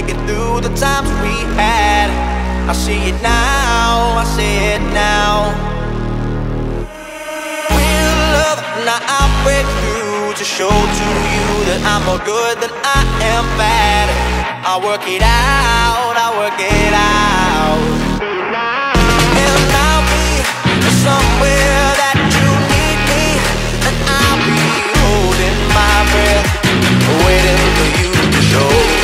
make it through the times we had. I see it now, I see it now. Real love, now I break through to show to you that I'm more good than I am bad. I work it out, I work it out. And I'll be somewhere that you need me, and I'll be holding my breath, waiting for you to show.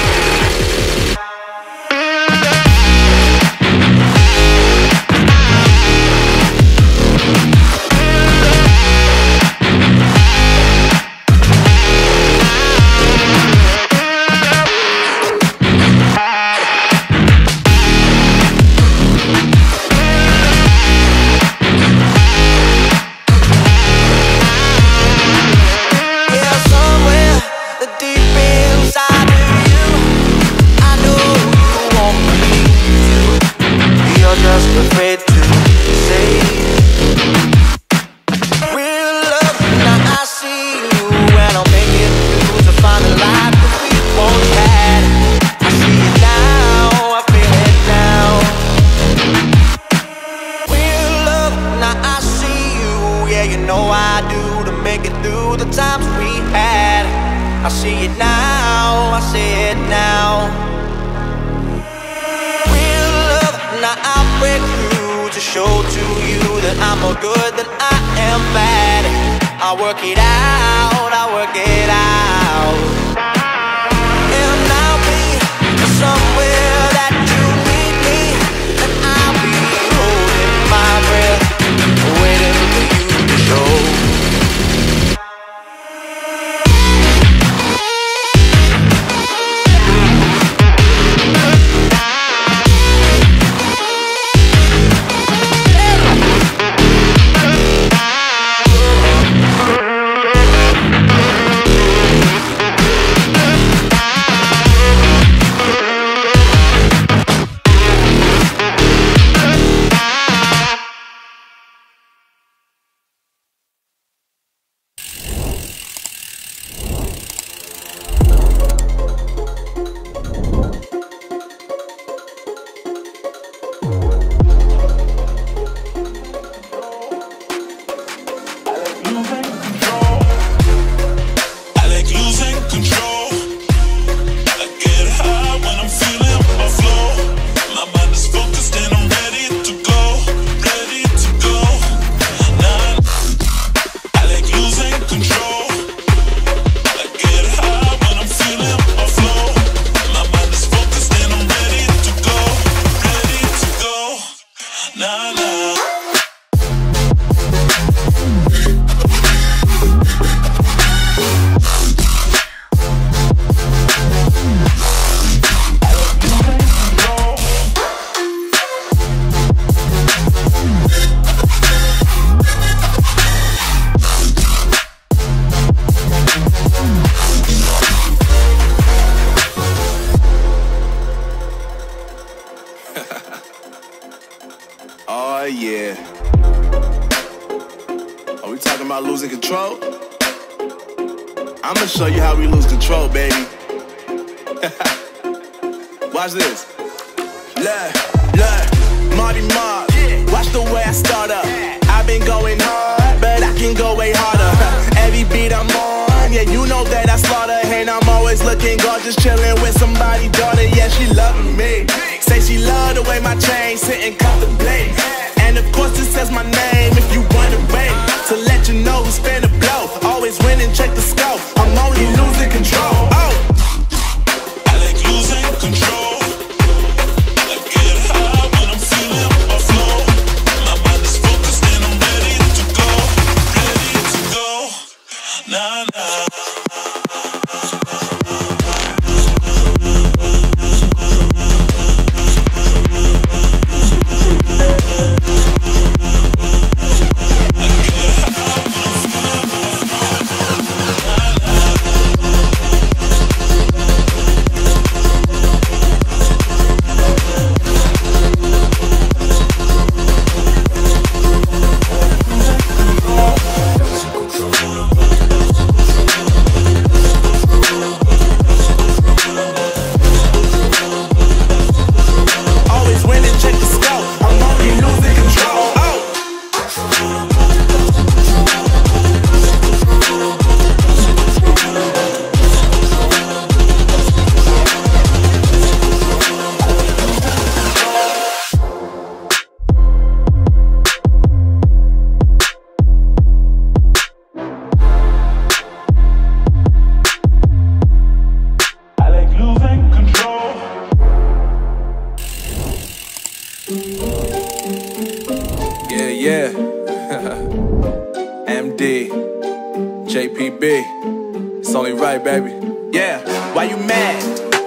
D, JPB, it's only right, baby. Yeah, why you mad?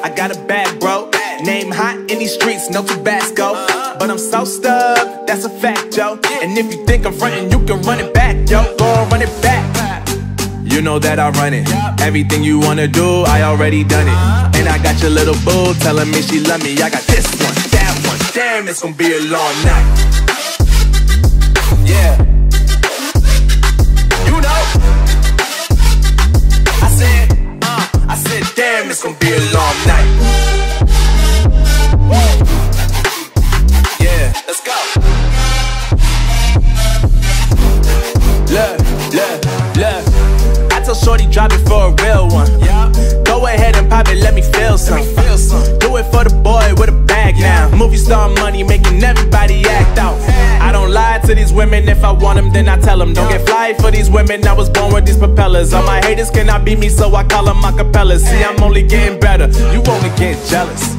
I got a bad bro, name hot in these streets, no Tabasco. But I'm so stubbed, that's a fact, yo. And if you think I'm frontin', you can run it back, yo. Go and run it back. You know that I run it. Everything you wanna do, I already done it. And I got your little boo telling me she love me. I got this one, that one, damn, it's gonna be a long night. Yeah, you know I said damn, it's gonna be a long night. Woo. Yeah, let's go. Look, look, look, shorty, drop it for a real one. Yeah. Go ahead and pop it, let me feel some. Do it for the boy with a bag now. Movie star money making everybody act out. I don't lie to these women, if I want them, then I tell them. Don't get fly for these women, I was born with these propellers. All my haters cannot beat me, so I call them my acapellas. See, I'm only getting better, you only get jealous.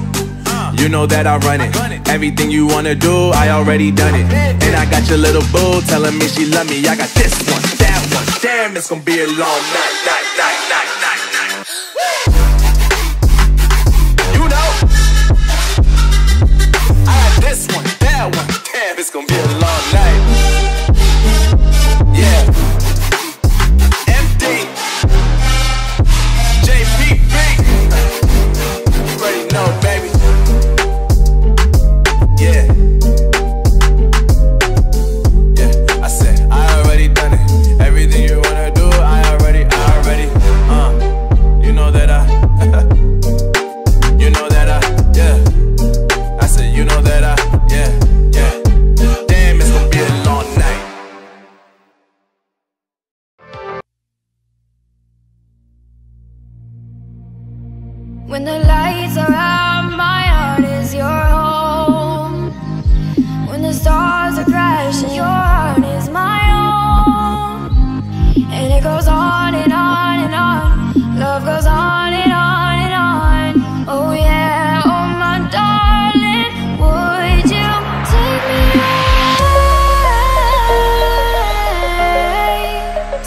You know that I run it. Everything you wanna do, I already done it. And I got your little boo telling me she love me. I got this one, that one, damn, it's gonna be a long night, night, night, night, night, night. You know I got this one, that one, damn, it's gonna be a long night. Yeah, MD, JPB, you already know, baby. When the lights are out, my heart is your home. When the stars are crashing, your heart is my own. And it goes on and on and on. Love goes on and on and on. Oh yeah, oh my darling, would you take me away?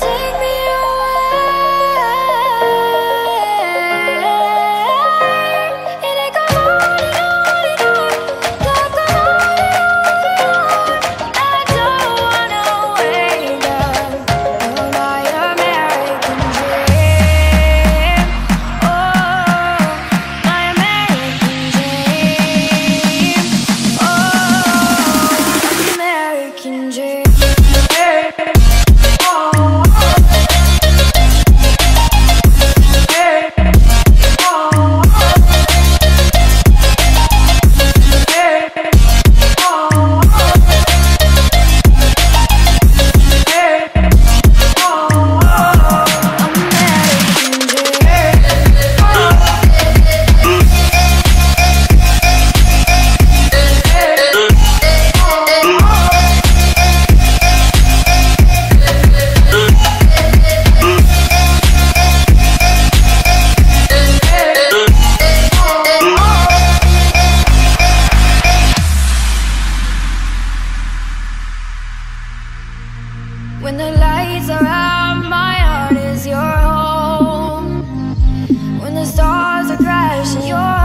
Take me your